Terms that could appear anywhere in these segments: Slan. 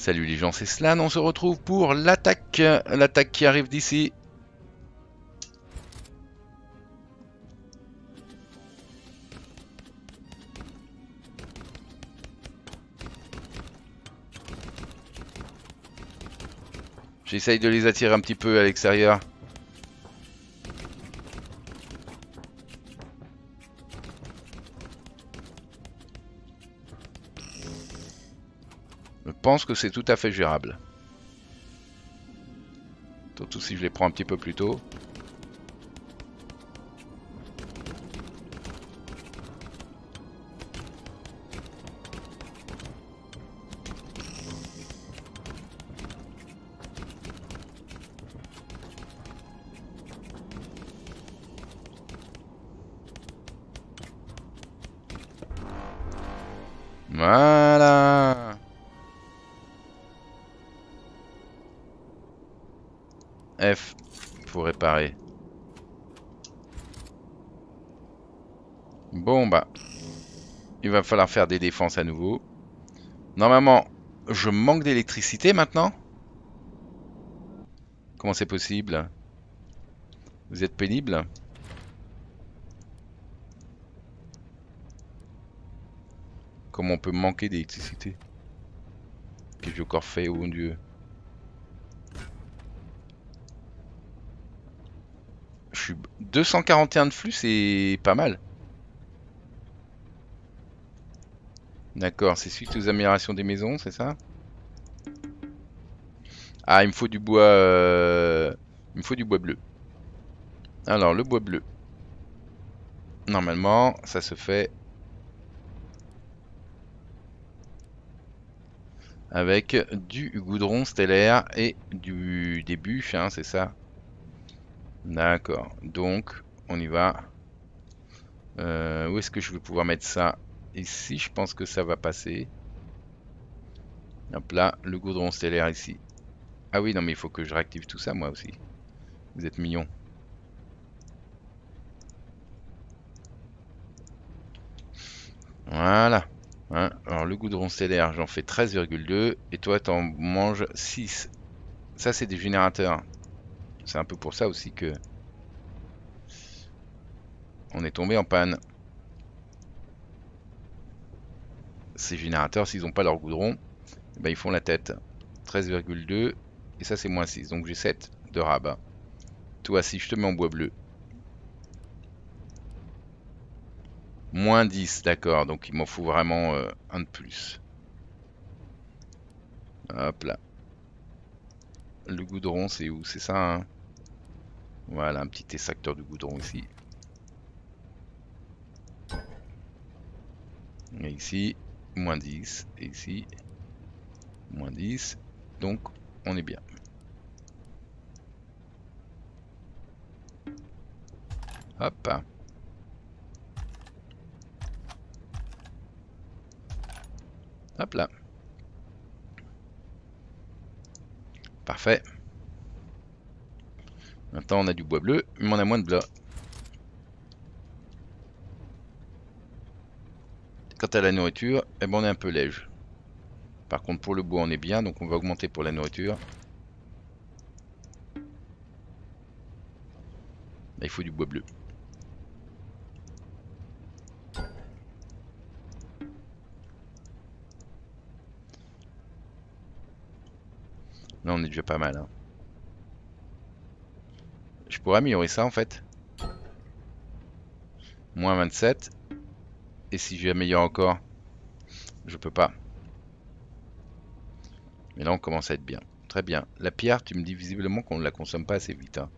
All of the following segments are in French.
Salut les gens, c'est Slan, on se retrouve pour l'attaque. L'attaque qui arrive d'ici. J'essaye de les attirer un petit peu à l'extérieur. Je pense que c'est tout à fait gérable. Surtout si je les prends un petit peu plus tôt. Voilà. F pour réparer. Bon bah, il va falloir faire des défenses à nouveau. Normalement, je manque d'électricité maintenant. Comment c'est possible? Vous êtes pénible. Comment on peut manquer d'électricité? Qu'est-ce que j'ai encore fait, oh mon dieu? Je suis 241 de flux, c'est pas mal. D'accord, c'est suite aux améliorations des maisons, c'est ça? Ah, il me faut du bois. Il me faut du bois bleu. Alors, le bois bleu. Normalement, ça se fait avec du goudron stellaire et du bûches, hein, c'est ça? D'accord, donc on y va. Où est-ce que je vais pouvoir mettre ça? Ici, je pense que ça va passer. Hop là, le goudron stellaire ici. Ah oui, non mais il faut que je réactive tout ça moi aussi. Vous êtes mignons. Voilà. Hein, alors le goudron stellaire, j'en fais 13,2 et toi t'en manges 6. Ça c'est des générateurs. C'est un peu pour ça aussi que on est tombé en panne. Ces générateurs, s'ils n'ont pas leur goudron, ben ils font la tête. 13,2 et ça c'est moins 6. Donc j'ai 7 de rabat. Toi si je te mets en bois bleu. Moins 10, d'accord, donc il m'en faut vraiment un de plus. Hop là. Le goudron, c'est où? C'est ça, hein? Voilà, un petit extracteur de goudron ici. Et ici, moins 10. Et ici, moins 10. Donc, on est bien. Hop. Hop là. Parfait. Maintenant on a du bois bleu, mais on a moins de bois. Quant à la nourriture, eh ben on est un peu léger. Par contre pour le bois on est bien, donc on va augmenter pour la nourriture. Là, il faut du bois bleu. Là on est déjà pas mal hein. Je pourrais améliorer ça en fait. Moins 27. Et si j'améliore encore? Je peux pas. Mais là on commence à être bien. Très bien. La pierre, tu me dis visiblement qu'on ne la consomme pas assez vite hein.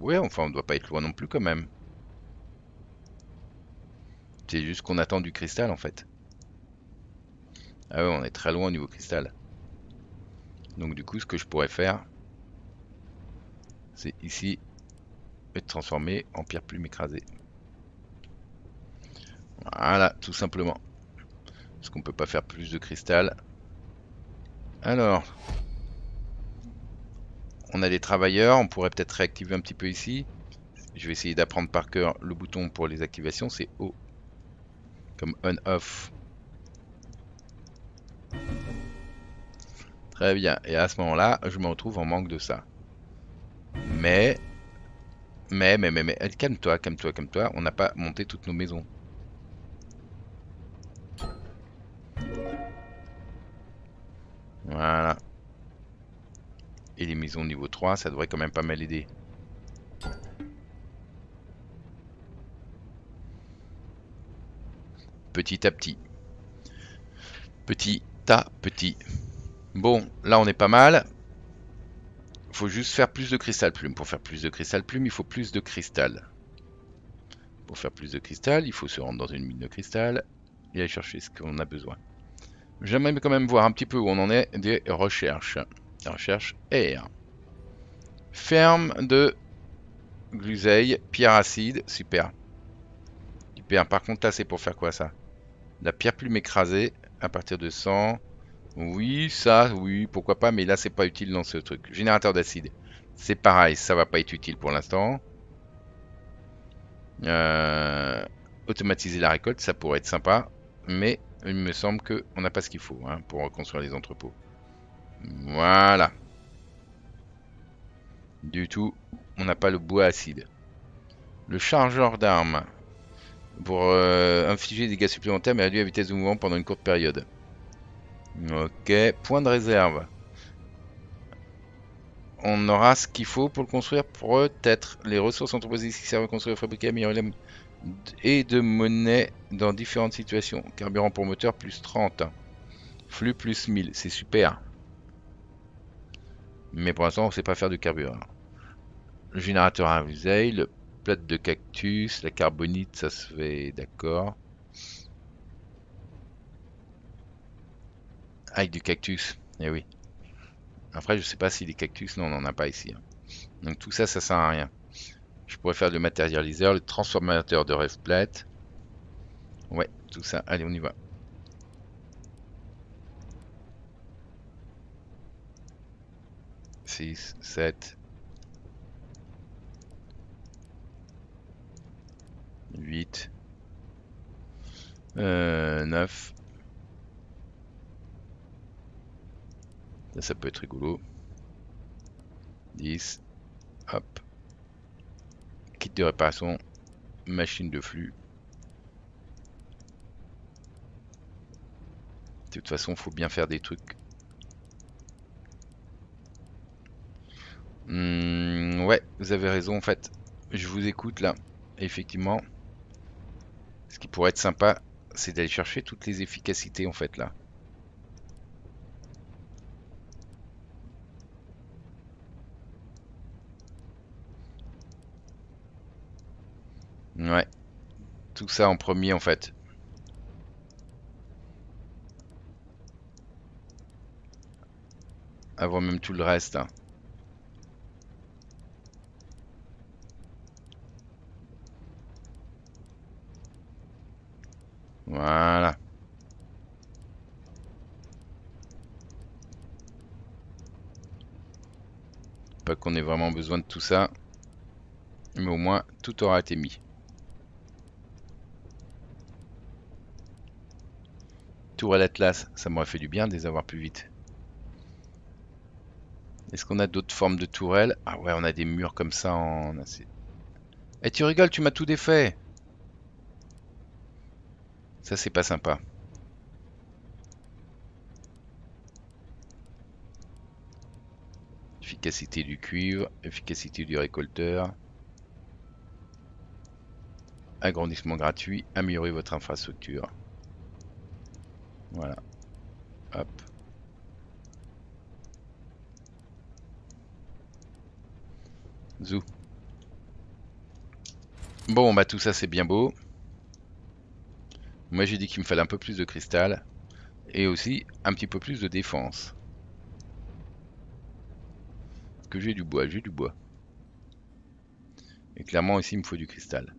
Ouais enfin on doit pas être loin non plus quand même. C'est juste qu'on attend du cristal en fait. Ah ouais, on est très loin au niveau cristal. Donc du coup, ce que je pourrais faire, c'est ici, être transformé en pierre plume écrasée. Voilà, tout simplement. Parce qu'on peut pas faire plus de cristal. Alors, on a des travailleurs, on pourrait peut-être réactiver un petit peu ici. Je vais essayer d'apprendre par cœur le bouton pour les activations, c'est O. Comme on-off. Très bien. Et à ce moment-là, je me retrouve en manque de ça. Mais, calme-toi, calme-toi, calme-toi. On n'a pas monté toutes nos maisons. Voilà. Et les maisons niveau 3, ça devrait quand même pas mal aider. Petit à petit. Petit à petit. Bon, là on est pas mal. Il faut juste faire plus de cristal plume. Pour faire plus de cristal plume, il faut plus de cristal. Pour faire plus de cristal, il faut se rendre dans une mine de cristal et aller chercher ce qu'on a besoin. J'aimerais quand même voir un petit peu où on en est des recherches. Recherche R. Ferme de gluseille, pierre acide, super. Super, par contre là c'est pour faire quoi ça? La pierre plume écrasée à partir de 100. Oui, ça, oui, pourquoi pas, mais là c'est pas utile dans ce truc. Générateur d'acide, c'est pareil, ça va pas être utile pour l'instant. Automatiser la récolte, ça pourrait être sympa, mais il me semble qu'on n'a pas ce qu'il faut hein, pour reconstruire les entrepôts. Voilà. Du tout, on n'a pas le bois acide. Le chargeur d'armes pour infliger des dégâts supplémentaires mais réduit la vitesse de mouvement pendant une courte période. Ok, point de réserve. On aura ce qu'il faut pour le construire, peut-être. Les ressources entreposées qui servent à construire, fabriquer, améliorer et de monnaie dans différentes situations. Carburant pour moteur plus 30. Flux plus 1000, c'est super. Mais pour l'instant, on ne sait pas faire de carburant. Le générateur à useille, le plate de cactus, la carbonite, ça se fait d'accord. Avec du cactus, eh oui. Après, je sais pas si les cactus, non, on n'en a pas ici. Donc tout ça, ça sert à rien. Je pourrais faire le matérialiseur, le transformateur de rêve plate. Ouais, tout ça. Allez, on y va. Six, 7, 8, 9. Ça peut être rigolo. 10. Hop. Kit de réparation. Machine de flux. De toute façon, faut bien faire des trucs. Ouais, vous avez raison en fait. Je vous écoute là. Effectivement. Ce qui pourrait être sympa, c'est d'aller chercher toutes les efficacités en fait là. Ouais, tout ça en premier en fait. Avant même tout le reste. Hein. Voilà. Pas qu'on ait vraiment besoin de tout ça. Mais au moins, tout aura été mis. Tour à l'Atlas, ça m'aurait fait du bien de les avoir plus vite. Est-ce qu'on a d'autres formes de tourelles? Ah ouais, on a des murs comme ça en... Eh, tu rigoles, tu m'as tout défait. Ça, c'est pas sympa. Efficacité du cuivre, efficacité du récolteur. Agrandissement gratuit, améliorer votre infrastructure. Voilà. Hop. Zou. Bon, bah tout ça c'est bien beau. Moi j'ai dit qu'il me fallait un peu plus de cristal. Et aussi un petit peu plus de défense. Parce que j'ai du bois, j'ai du bois. Et clairement ici il me faut du cristal.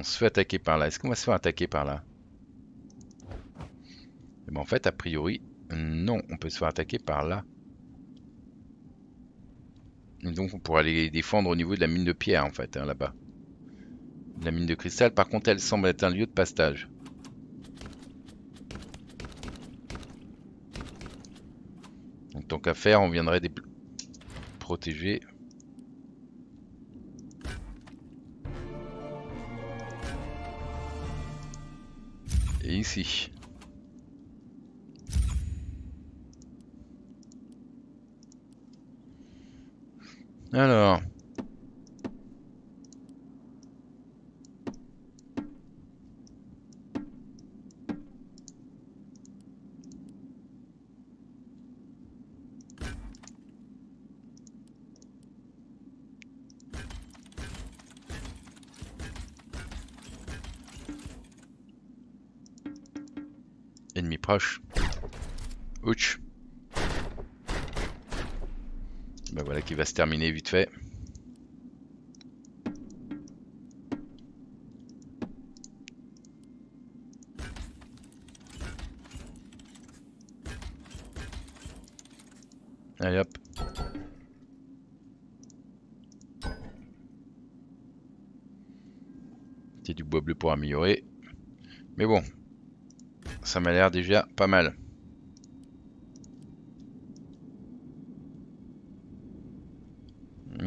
On se fait attaquer par là. Est-ce qu'on va se faire attaquer par là? Et ben en fait, a priori, non. On peut se faire attaquer par là. Donc on pourra les défendre au niveau de la mine de pierre en fait, hein, là-bas. La mine de cristal, par contre, elle semble être un lieu de pastage. Donc tant qu'à faire, on viendrait des protéger. Et ici. Alors... Ennemi proche. Ouch. Ben voilà qui va se terminer vite fait. Allez hop. C'est du bois bleu pour améliorer. Mais bon. Ça m'a l'air déjà pas mal.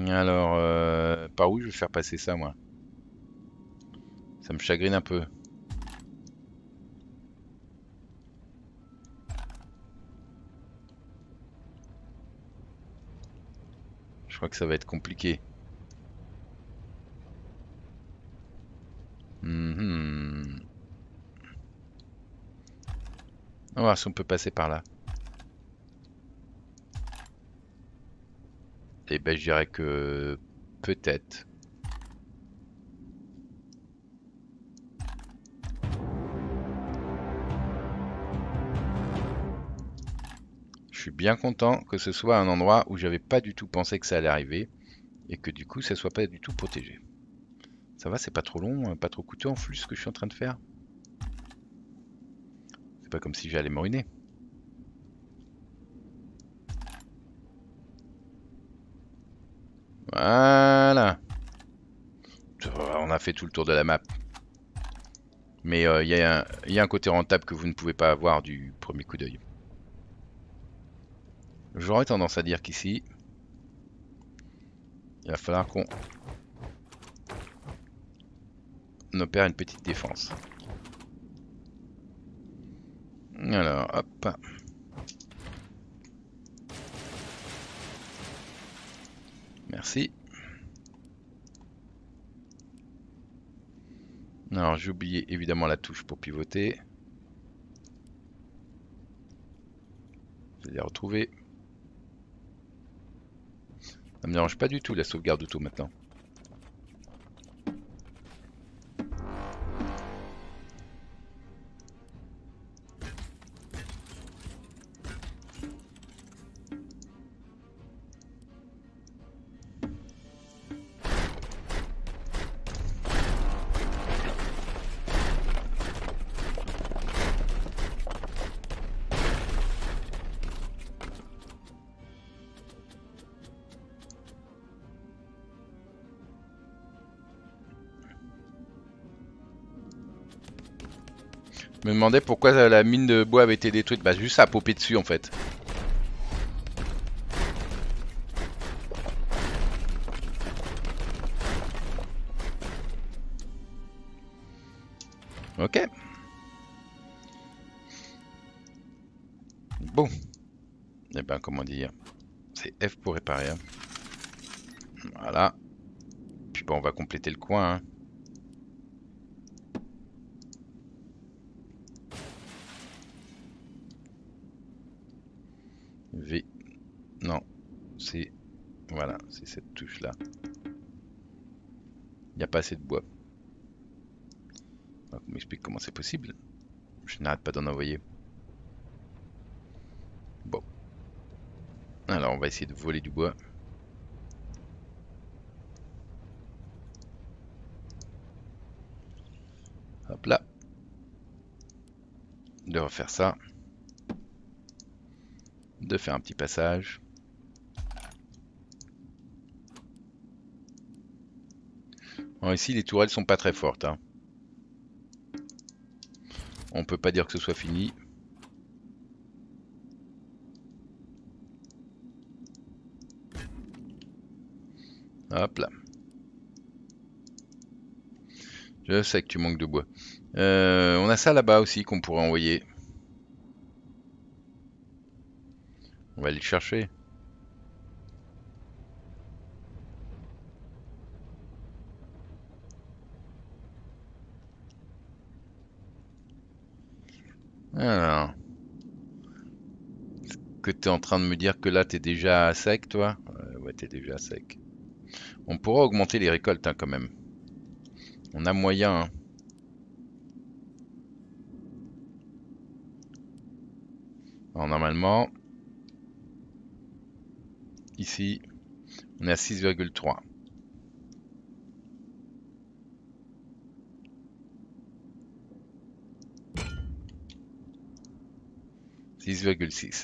Alors, par où je vais faire passer ça, moi? Ça me chagrine un peu. Je crois que ça va être compliqué. On va voir si on peut passer par là. Et ben je dirais que peut-être. Je suis bien content que ce soit un endroit où j'avais pas du tout pensé que ça allait arriver. Et que du coup ça soit pas du tout protégé. Ça va, c'est pas trop long, pas trop coûteux en flux ce que je suis en train de faire. Pas comme si j'allais me ruiner. Voilà. On a fait tout le tour de la map. Mais il y a un côté rentable que vous ne pouvez pas avoir du premier coup d'œil. J'aurais tendance à dire qu'ici, il va falloir qu'on opère une petite défense. Alors, hop. Merci. Alors, j'ai oublié évidemment la touche pour pivoter. Je vais les retrouver. Ça me dérange pas du tout la sauvegarde auto maintenant. Je me demandais pourquoi la mine de bois avait été détruite. Bah juste ça a popé dessus en fait. Ok. Bon. Et ben comment dire. C'est F pour réparer. Hein. Voilà. Puis bon on va compléter le coin. Hein. Non, c'est... Voilà, c'est cette touche-là. Il n'y a pas assez de bois. Alors, on m'explique comment c'est possible. Je n'arrête pas d'en envoyer. Bon. Alors, on va essayer de voler du bois. Hop là. De refaire ça. De faire un petit passage. Bon, ici, les tourelles sont pas très fortes. Hein. On peut pas dire que ce soit fini. Hop là. Je sais que tu manques de bois. On a ça là-bas aussi qu'on pourrait envoyer. On va aller le chercher. Alors. Est-ce que tu es en train de me dire que là tu es déjà à sec, toi? Ouais, tu es déjà à sec. On pourra augmenter les récoltes hein, quand même. On a moyen. Hein. Alors, normalement, ici, on est à 6,3.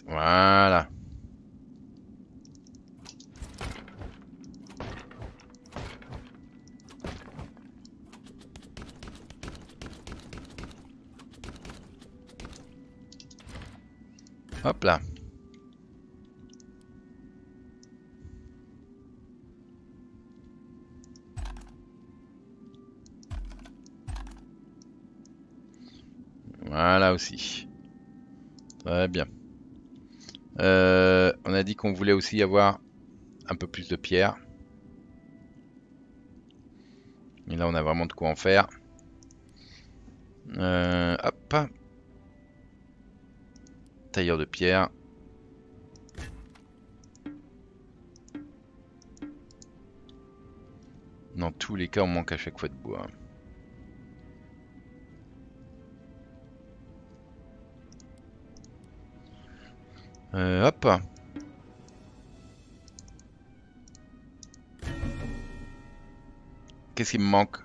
Voilà. Hop là. Voilà aussi. Très bien. On a dit qu'on voulait aussi avoir un peu plus de pierre. Et là, on a vraiment de quoi en faire. Hop. Tailleur de pierre. Dans tous les cas, on manque à chaque fois de bois. Hop. Qu'est-ce qui me manque?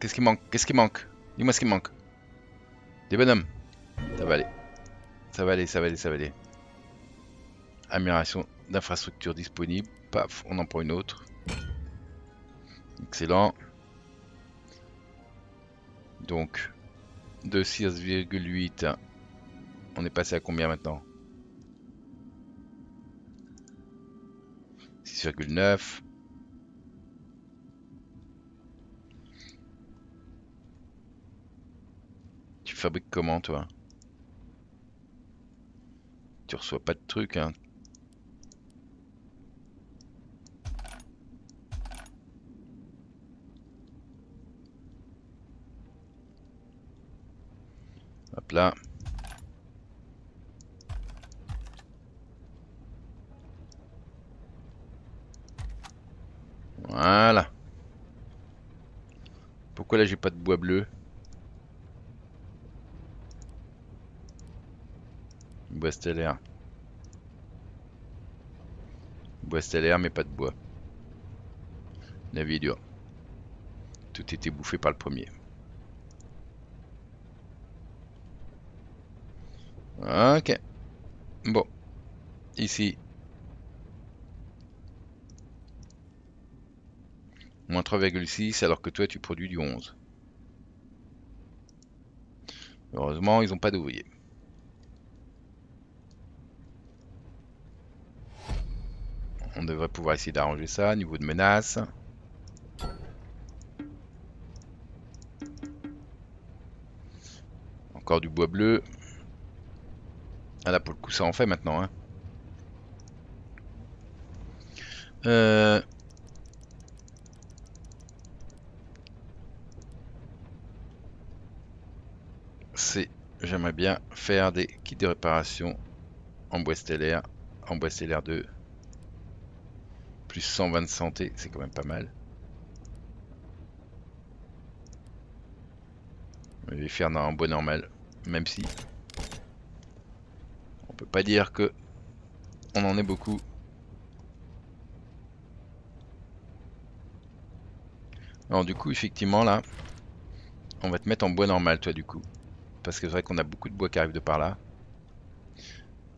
Qu'est-ce qui manque? Qu'est-ce qui manque? Dis-moi ce qui manque. Des bonhommes. Ça va aller. Ça va aller, ça va aller, ça va aller. Amélioration d'infrastructure disponible. Paf, on en prend une autre. Excellent. Donc, de 6,8. On est passé à combien maintenant? 6,9. Tu fabriques comment, toi? Tu reçois pas de trucs hein. Hop là. Voilà. Pourquoi là j'ai pas de bois bleu? Bois stellaire. Bois stellaire mais pas de bois. La vie est dure. Tout était bouffé par le premier. Ok. Bon. Ici. Moins 3,6 alors que toi tu produis du 11. Heureusement ils n'ont pas d'ouvriers. On devrait pouvoir essayer d'arranger ça, niveau de menace. Encore du bois bleu. Ah là pour le coup ça en fait maintenant. Hein. J'aimerais bien faire des kits de réparation en bois stellaire 2. Plus 120 de santé, c'est quand même pas mal. Je vais faire dans un bois normal, même si on peut pas dire que on en est beaucoup. Alors du coup, effectivement là, on va te mettre en bois normal toi du coup. Parce que c'est vrai qu'on a beaucoup de bois qui arrive de par là.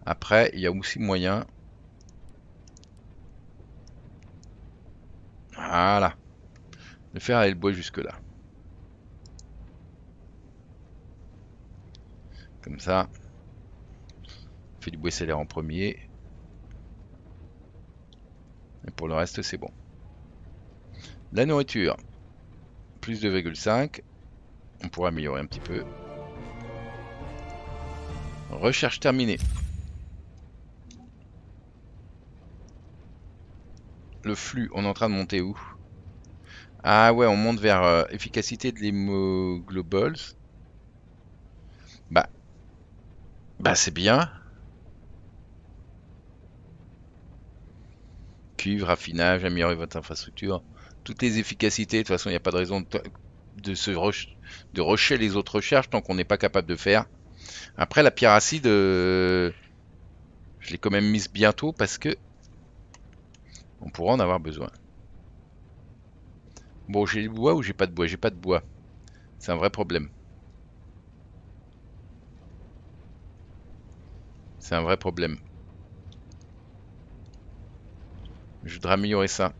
Après, il y a aussi moyen... Voilà. de faire aller le bois jusque là. Comme ça. On fait du bois solaire en premier. Et pour le reste, c'est bon. La nourriture. Plus 2,5. On pourra améliorer un petit peu. Recherche terminée. Le flux, on est en train de monter où? Ah ouais, on monte vers efficacité de l'hémoglobules. Bah c'est bien. Cuivre, raffinage, améliorer votre infrastructure. Toutes les efficacités, de toute façon il n'y a pas de raison de rusher les autres recherches tant qu'on n'est pas capable de faire. Après la pierre acide, je l'ai quand même mise bientôt parce que on pourra en avoir besoin. Bon, j'ai du bois ou j'ai pas de bois? J'ai pas de bois. C'est un vrai problème. C'est un vrai problème. Je voudrais améliorer ça.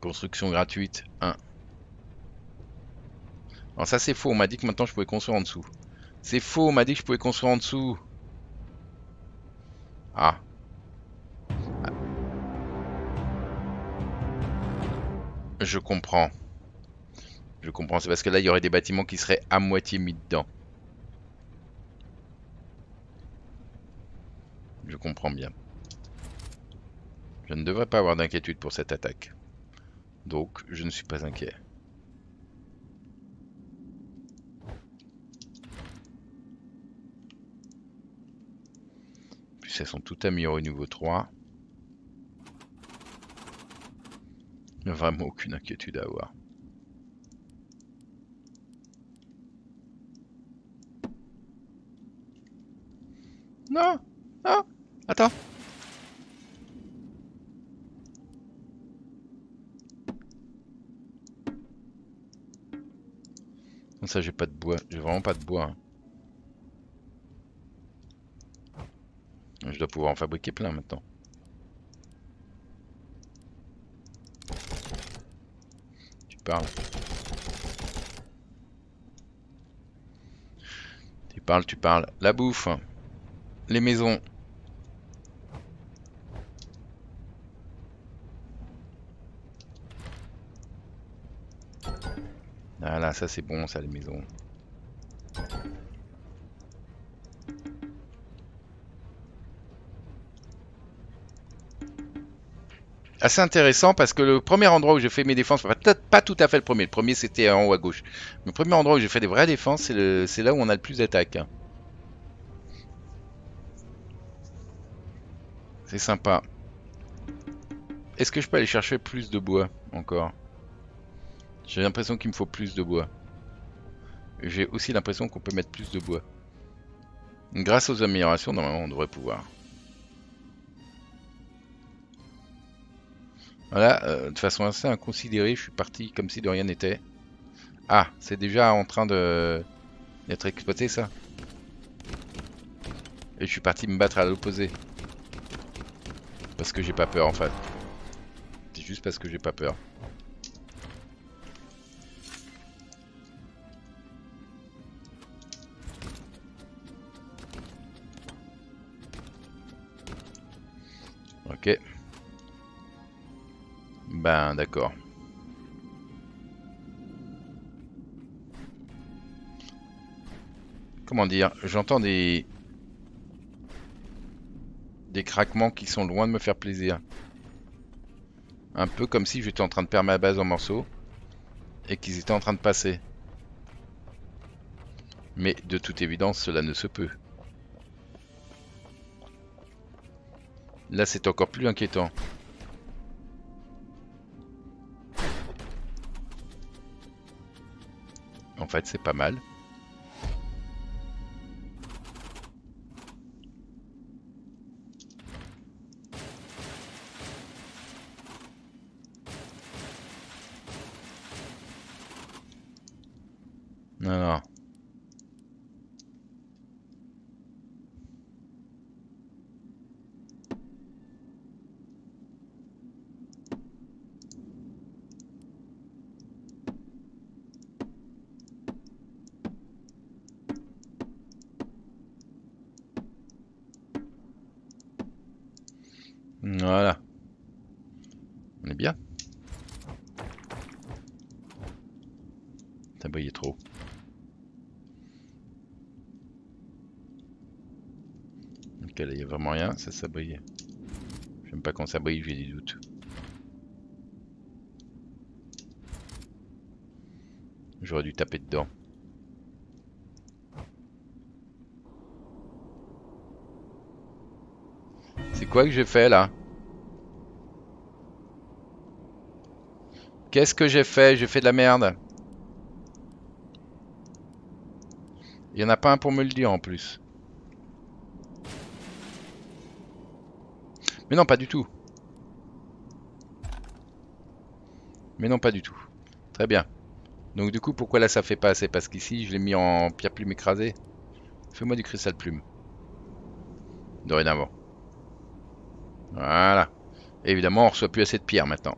Construction gratuite 1. Alors ça c'est faux, on m'a dit que maintenant je pouvais construire en dessous. C'est faux, on m'a dit que je pouvais construire en dessous. Ah. Je comprends. Je comprends, c'est parce que là il y aurait des bâtiments qui seraient à moitié mis dedans. Je comprends bien. Je ne devrais pas avoir d'inquiétude pour cette attaque. Donc je ne suis pas inquiet. Puis elles sont toutes améliorées niveau 3. Il n'y a vraiment aucune inquiétude à avoir. Non! Ah! Attends! Comme ça, j'ai pas de bois. J'ai vraiment pas de bois. Hein. Je dois pouvoir en fabriquer plein maintenant. Tu parles. La bouffe, les maisons. Voilà, ça c'est bon, ça, les maisons. Assez intéressant parce que le premier endroit où j'ai fait mes défenses, peut-être pas tout à fait le premier c'était en haut à gauche. Le premier endroit où j'ai fait des vraies défenses, c'est là où on a le plus d'attaques. C'est sympa. Est-ce que je peux aller chercher plus de bois encore? J'ai l'impression qu'il me faut plus de bois. J'ai aussi l'impression qu'on peut mettre plus de bois. Grâce aux améliorations, normalement on devrait pouvoir. Voilà, de façon assez inconsidérée, je suis parti comme si de rien n'était. Ah, c'est déjà en train d'être exploité ça. Et je suis parti me battre à l'opposé. Parce que j'ai pas peur en fait. C'est juste parce que j'ai pas peur. Ok. Ben d'accord. Comment dire? J'entends des craquements qui sont loin de me faire plaisir. Un peu comme si j'étais en train de perdre ma base en morceaux et qu'ils étaient en train de passer. Mais de toute évidence, cela ne se peut. Là, c'est encore plus inquiétant. En fait, c'est pas mal. Non. Voilà. On est bien. T'as brillé trop. Ok, là, il n'y a vraiment rien. Ça brille. J'aime pas quand ça brille, j'ai des doutes. J'aurais dû taper dedans. C'est quoi que j'ai fait là? Qu'est-ce que j'ai fait? J'ai fait de la merde. Il n'y en a pas un pour me le dire en plus. Mais non, pas du tout. Mais non, pas du tout. Très bien. Donc du coup, pourquoi là ça fait pas assez? Parce qu'ici, je l'ai mis en pierre plume écrasée. Fais-moi du cristal plume. Dorénavant. Voilà. Et évidemment, on ne reçoit plus assez de pierres maintenant.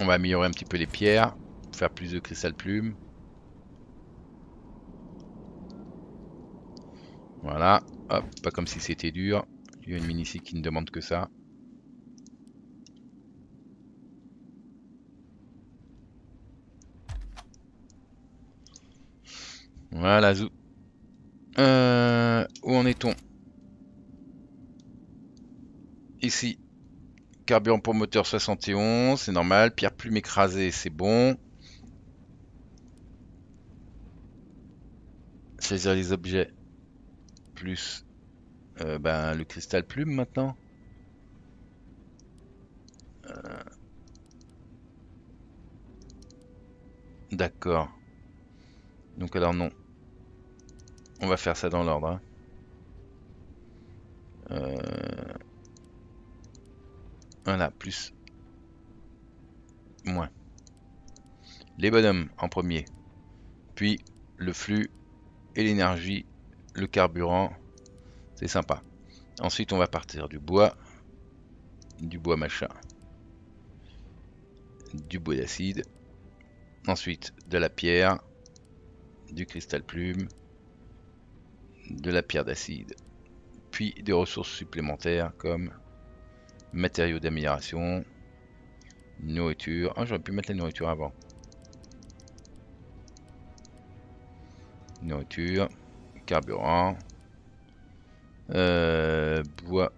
On va améliorer un petit peu les pierres. Faire plus de cristal plume. Voilà. Hop, pas comme si c'était dur. Il y a une mine ici qui ne demande que ça. Voilà, zou. Où en est-on? Ici. Carburant pour moteur 71, c'est normal. Pierre plume écrasée, c'est bon. Saisir les objets. Plus le cristal plume maintenant. D'accord. Donc alors non. On va faire ça dans l'ordre. Hein. Voilà, plus. Moins. Les bonhommes en premier. Puis le flux et l'énergie. Le carburant. C'est sympa. Ensuite on va partir du bois. Du bois machin. Du bois d'acide. Ensuite de la pierre. Du cristal plume, de la pierre d'acide, puis des ressources supplémentaires comme matériaux d'amélioration, nourriture. Ah, j'aurais pu mettre la nourriture avant. Nourriture, carburant, bois,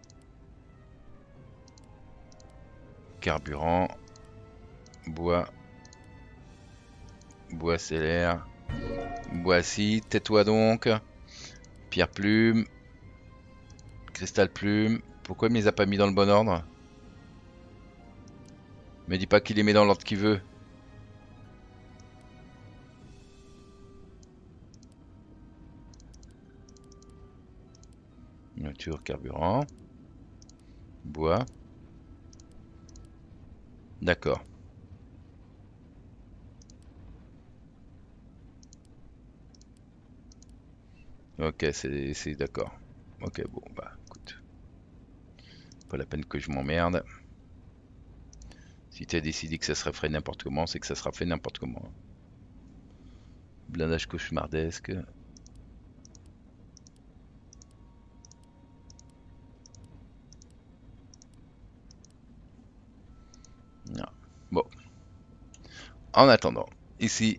carburant, bois, bois stellaire. Voici, tais-toi donc. Pierre plume. Cristal plume. Pourquoi il ne les a pas mis dans le bon ordre? Mais dis pas qu'il les met dans l'ordre qu'il veut. Nature, carburant. Bois. D'accord. Ok, c'est d'accord. Ok, bon, bah, écoute. Pas la peine que je m'emmerde. Si t'as décidé que ça serait fait n'importe comment, c'est que ça sera fait n'importe comment. Blindage cauchemardesque. Non. Bon. En attendant, ici,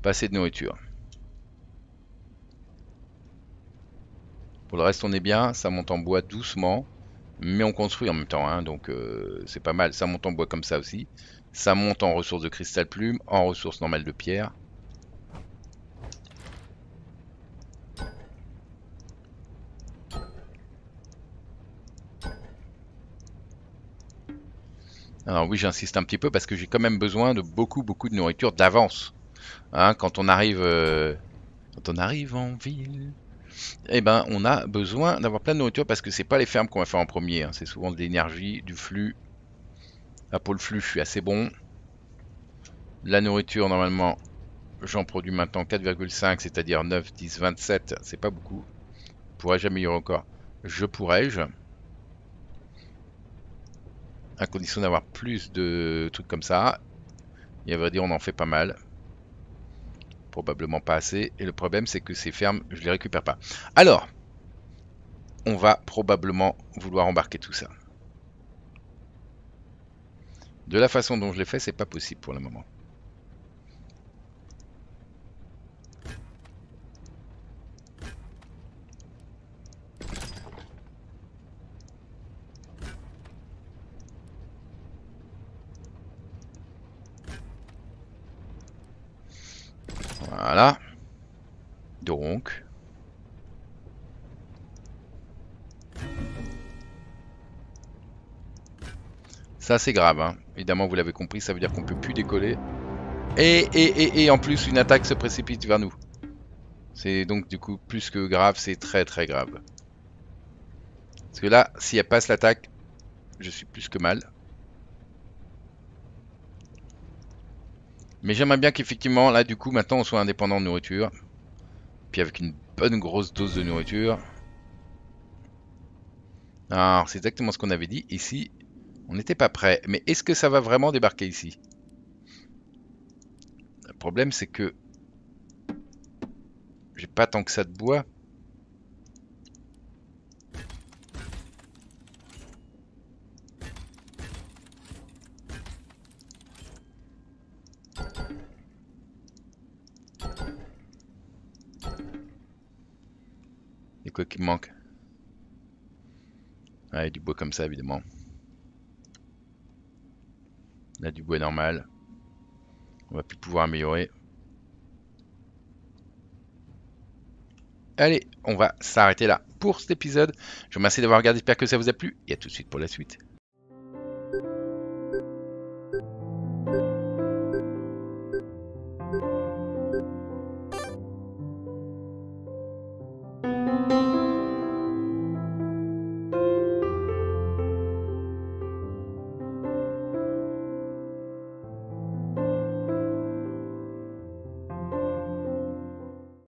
pas assez de nourriture. Pour le reste on est bien, ça monte en bois doucement, mais on construit en même temps, hein, donc c'est pas mal, ça monte en bois comme ça aussi. Ça monte en ressources de cristal plume, en ressources normales de pierre. Alors oui, j'insiste un petit peu parce que j'ai quand même besoin de beaucoup de nourriture d'avance. Hein, quand on arrive en ville... Eh ben, on a besoin d'avoir plein de nourriture parce que c'est pas les fermes qu'on va faire en premier. Hein. C'est souvent de l'énergie, du flux. Là, pour le flux, je suis assez bon. La nourriture, normalement, j'en produis maintenant 4,5, c'est-à-dire 9, 10, 27. C'est pas beaucoup. Pourrais-je améliorer encore? Je pourrais-je. À condition d'avoir plus de trucs comme ça. Et à vrai dire, on en fait pas mal. Probablement pas assez, et le problème c'est que ces fermes je les récupère pas. Alors on va probablement vouloir embarquer tout ça. De la façon dont je l'ai fait, c'est pas possible pour le moment. Voilà. Donc... ça c'est grave, hein. Évidemment vous l'avez compris, ça veut dire qu'on peut plus décoller. Et en plus une attaque se précipite vers nous. C'est donc du coup plus que grave, c'est très très grave. Parce que là, si elle passe l'attaque, je suis plus que mal. Mais j'aimerais bien qu'effectivement, là du coup, maintenant on soit indépendant de nourriture. Puis avec une bonne grosse dose de nourriture. Alors c'est exactement ce qu'on avait dit ici. On n'était pas prêt, mais est-ce que ça va vraiment débarquer ici? Le problème c'est que j'ai pas tant que ça de bois. Il y a quoi qui me manque? Ah, il y a du bois comme ça évidemment. Là du bois normal, on va plus pouvoir améliorer. Allez, on va s'arrêter là pour cet épisode. Je vous remercie d'avoir regardé, j'espère que ça vous a plu et à tout de suite pour la suite.